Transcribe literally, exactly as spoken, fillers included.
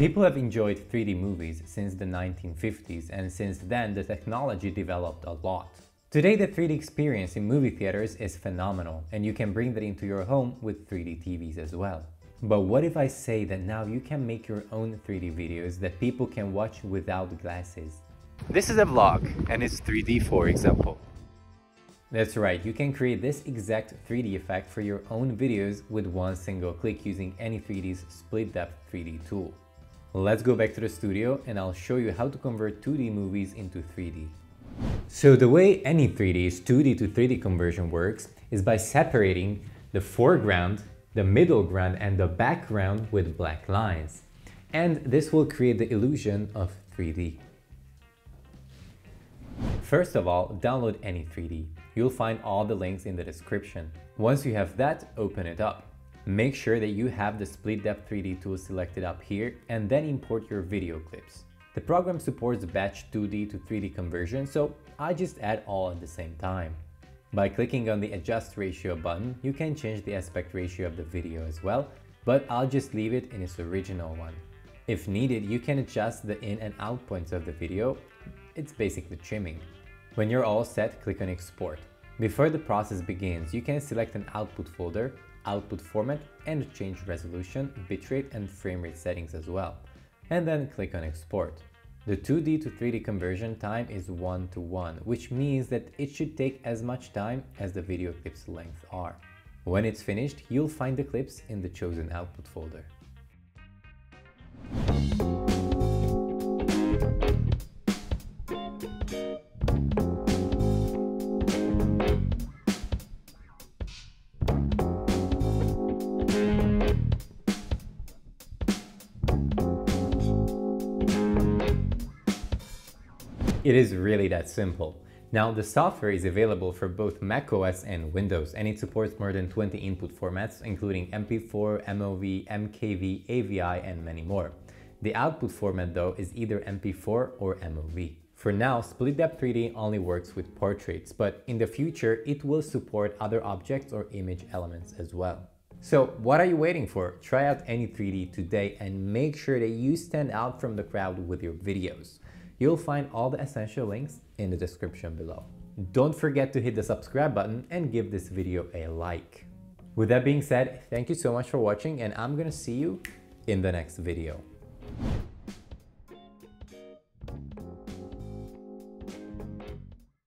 People have enjoyed three D movies since the nineteen fifties, and since then the technology developed a lot. Today the three D experience in movie theaters is phenomenal, and you can bring that into your home with three D T Vs as well. But what if I say that now you can make your own three D videos that people can watch without glasses? This is a vlog, and it's three D for example. That's right, you can create this exact three D effect for your own videos with one single click using Ani three D's Split Depth three D tool. Let's go back to the studio and I'll show you how to convert two D movies into three D. So the way Ani three D's two D to three D conversion works is by separating the foreground, the middle ground and the background with black lines. And this will create the illusion of three D. First of all, download Ani three D. You'll find all the links in the description. Once you have that, open it up. Make sure that you have the Split Depth three D tool selected up here and then import your video clips. The program supports batch two D to three D conversion, so I just add all at the same time. By clicking on the Adjust Ratio button, you can change the aspect ratio of the video as well, but I'll just leave it in its original one. If needed, you can adjust the in and out points of the video. It's basically trimming. When you're all set, click on Export. Before the process begins, you can select an output folder, output format, and change resolution, bitrate, and frame rate settings as well. And then click on Export. The two D to three D conversion time is one to one, which means that it should take as much time as the video clip's length are. When it's finished, you'll find the clips in the chosen output folder. It is really that simple. Now, the software is available for both macOS and Windows, and it supports more than twenty input formats, including M P four, M O V, M K V, A V I, and many more. The output format, though, is either M P four or M O V. For now, Split Depth three D only works with portraits, but in the future, it will support other objects or image elements as well. So what are you waiting for? Try out Ani three D today and make sure that you stand out from the crowd with your videos. You'll find all the essential links in the description below. Don't forget to hit the subscribe button and give this video a like. With that being said, thank you so much for watching, and I'm gonna see you in the next video.